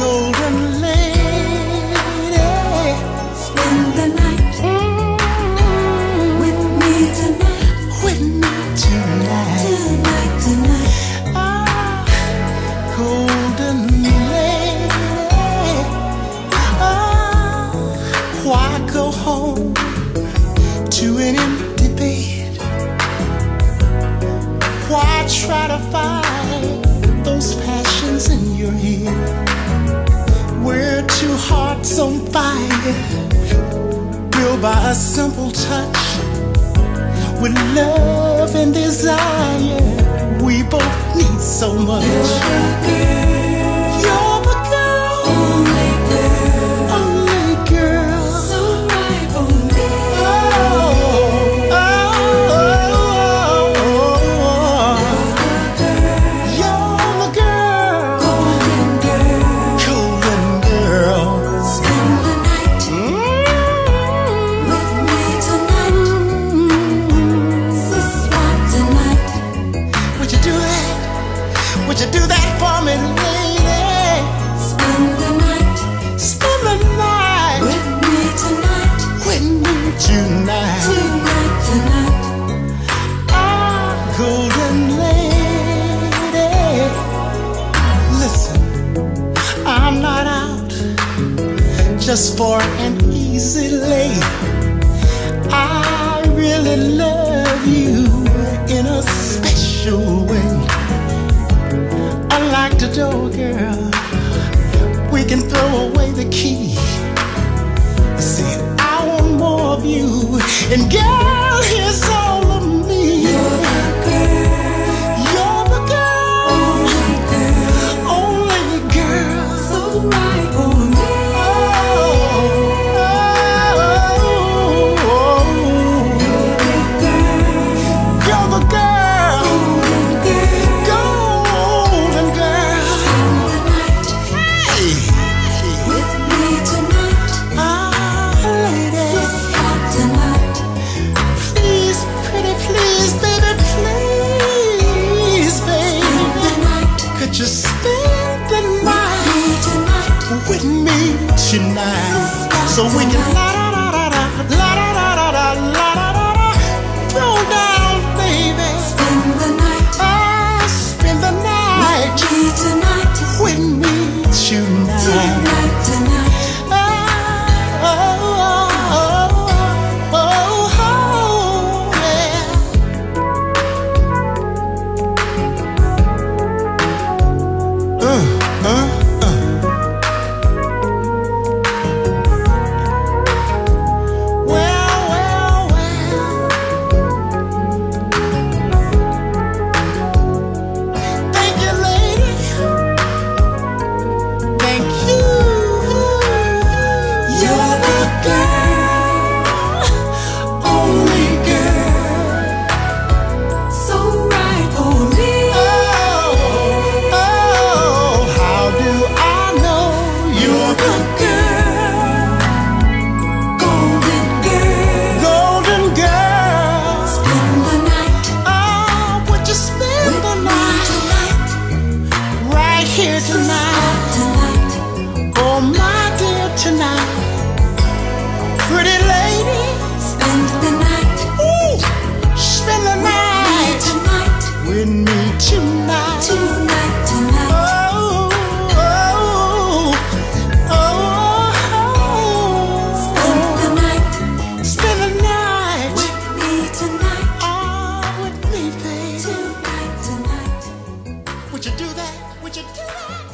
golden lady. Spend the night with me tonight. With me tonight. Tonight, tonight. Ah, golden lady. Ah, why go home to an empty bed? Why try to find those passions in your head? We're two hearts on fire, built by a simple touch. With love and desire, we both need so much. You're the girl, only girl, only girl. So right, only. Oh, oh, oh, oh, oh. You're the girl, golden girl, golden girl. Spend the night with me tonight. So smart tonight. Would you do that? Would you do that for me? Tonight, tonight, tonight. Ah, golden lady. Listen, I'm not out just for an easy lay. I really love you in a special way. Unlike the door girl, we can throw away the key. See, more of you, and girl, here's all of me. You're the girl, you're the girl, only girl, only girl. So right, only. Oh, oh, oh, oh. You're the girl, you're the girl, golden girl, golden girl. Spend the night, hey, hey, with me tonight. Just spend the night with me tonight, so we can la da da da da la da da da da la da da da roll down, baby. Spend the night, oh, spend the night with me tonight, tonight, tonight. Oh, oh, oh, oh, oh, yeah. Would you do that? Would you do that?